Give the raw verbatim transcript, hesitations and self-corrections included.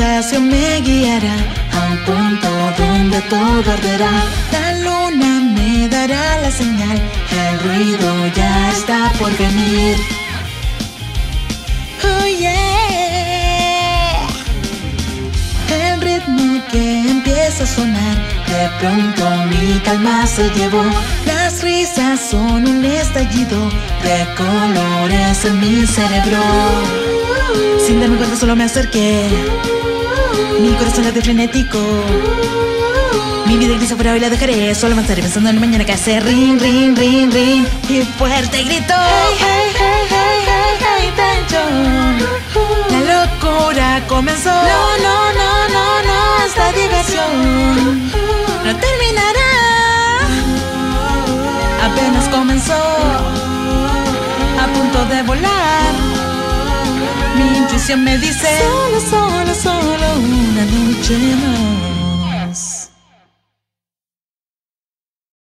sensación me guiará a un punto donde todo arderá. La luna me dará la señal, el ruido ya está por venir. Oh yeah. El ritmo que empieza a sonar, de pronto mi calma se llevó. Las risas son un estallido de colores en mi cerebro. Sin darme cuenta solo me acerqué. Mi corazón late frenético. Mi vida gris fuera hoy la dejaré. Solo avanzaré pensando en el mañana que hace. Rin, rin, rin, rin. Y fuerte grito. Hey, hey, hey, hey, hey, hey, tensión. La locura comenzó. No, no, no, no, no. Esta diversión no terminará. Apenas comenzó. A punto de volar. Mi intuición me dice, solo, solo, solo una noche más.